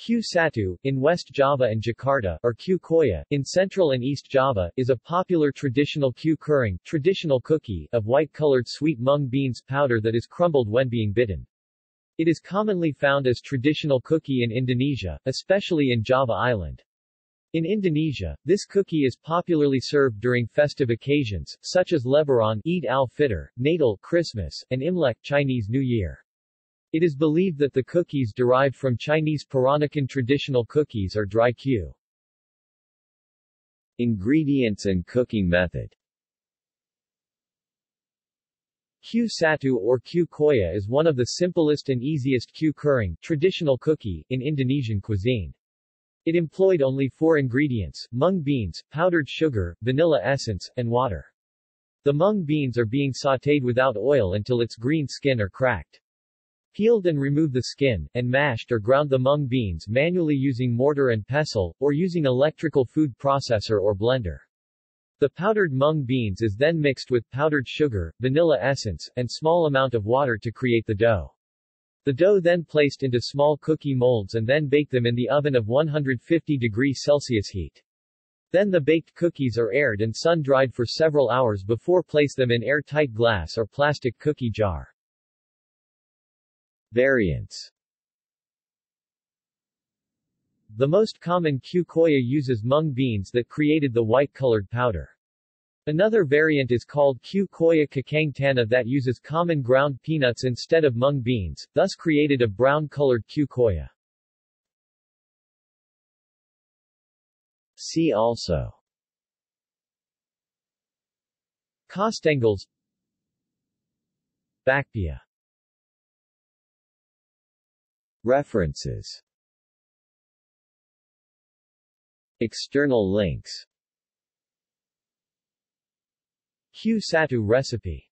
Kue satu, in West Java and Jakarta, or kue koya, in Central and East Java, is a popular traditional kue kering, traditional cookie, of white-colored sweet mung beans powder that is crumbled when being bitten. It is commonly found as traditional cookie in Indonesia, especially in Java Island. In Indonesia, this cookie is popularly served during festive occasions, such as Lebaran, Eid al Fitr, Natal, Christmas, and Imlek, Chinese New Year. It is believed that the cookies derived from Chinese Peranakan traditional cookies are dry kue. Ingredients and cooking method. Kue satu or kue koya is one of the simplest and easiest kue kering, traditional cookie, in Indonesian cuisine. It employed only 4 ingredients: mung beans, powdered sugar, vanilla essence, and water. The mung beans are being sautéed without oil until its green skin are cracked. Peeled and remove the skin, and mashed or ground the mung beans manually using mortar and pestle, or using electrical food processor or blender. The powdered mung beans is then mixed with powdered sugar, vanilla essence, and small amount of water to create the dough. The dough then placed into small cookie molds and then bake them in the oven of 150 degrees Celsius heat. Then the baked cookies are aired and sun-dried for several hours before place them in airtight glass or plastic cookie jar. Variants. The most common kue koya uses mung beans that created the white-colored powder. Another variant is called kue koya Kakang Tana that uses common ground peanuts instead of mung beans, thus created a brown-colored kue koya. See also: Kastengels, Bakpia. References. External links. Kue satu recipe.